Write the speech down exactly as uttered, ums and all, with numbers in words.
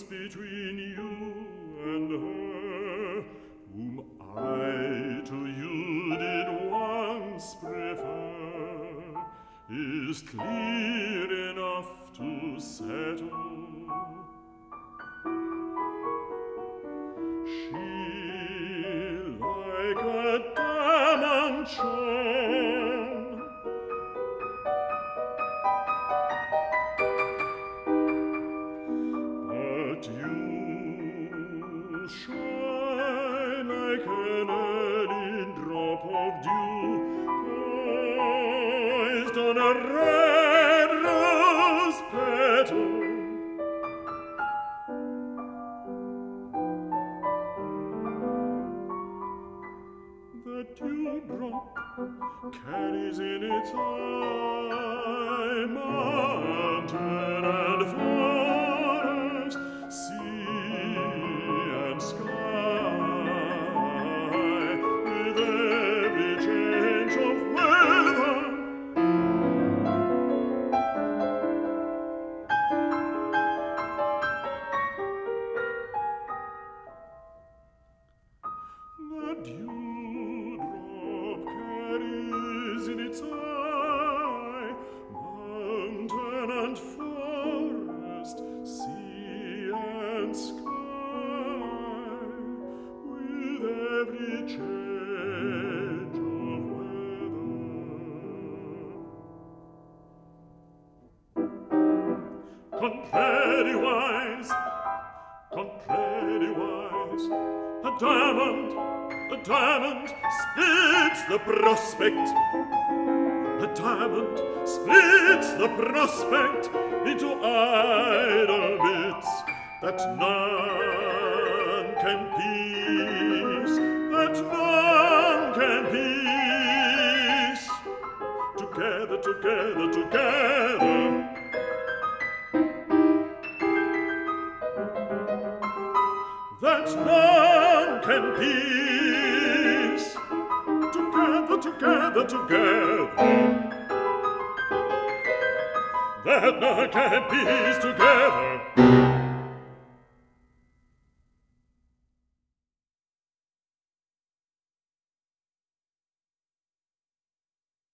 difference between you and her, whom I to you did once prefer, is clear enough to settle. She, like a diamond shone, but you shine like an early drop of dew, poised on a red rose petal. The dewdrop carries in its eye mountain and forest, sea and sky, with every change of weather. The dew in its eye, mountain and forest, sea and sky, with every change of weather. Contrary wise, contrary wise, a diamond, a diamond splits the prospect. A diamond splits the prospect into idle bits that none can piece, that none can piece. Together, together, together. That none can piece. Together, together, that none can piece together.